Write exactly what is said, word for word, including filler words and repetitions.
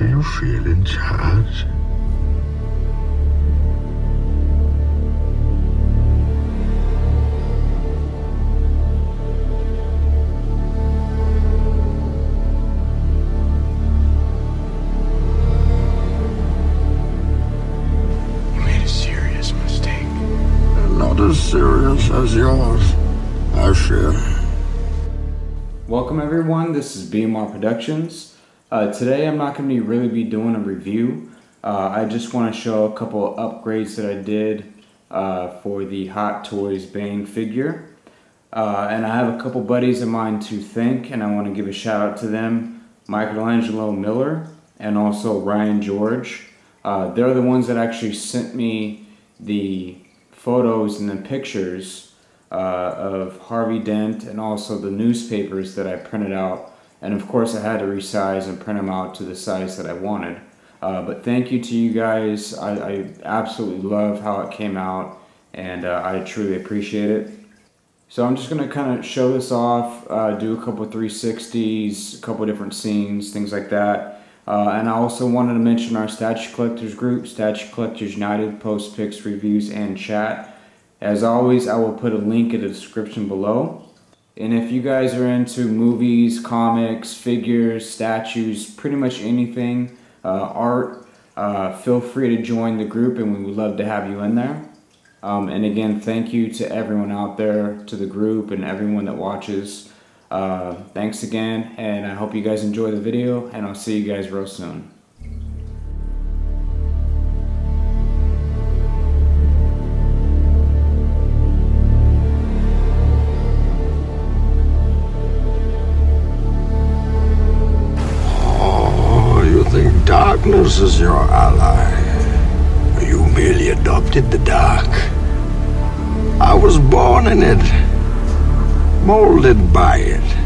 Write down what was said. Do you feel in charge? As serious as yours, I fear. Welcome everyone, this is B M R Productions. Uh, today I'm not going to be really be doing a review. Uh, I just want to show a couple of upgrades that I did uh, for the Hot Toys Bane figure. Uh, and I have a couple buddies of mine to thank, and I want to give a shout out to them. Michelangelo Miller and also Ryan George. Uh, they're the ones that actually sent me the photos and the pictures uh, of Harvey Dent and also the newspapers that I printed out, and of course I had to resize and print them out to the size that I wanted. Uh, but thank you to you guys. I, I absolutely love how it came out, and uh, I truly appreciate it. So I'm just going to kind of show this off, uh, do a couple three sixties, a couple different scenes, things like that. Uh, and I also wanted to mention our Statue Collectors group, Statue Collectors United, posts, pics, reviews, and chat. As always, I will put a link in the description below. And if you guys are into movies, comics, figures, statues, pretty much anything, uh, art, uh, feel free to join the group, and we would love to have you in there. Um, and again, thank you to everyone out there, to the group, and everyone that watches. Uh, thanks again, and I hope you guys enjoy the video, and I'll see you guys real soon. Oh, you think darkness is your ally? You merely adopted the dark. I was born in it. Molded by it.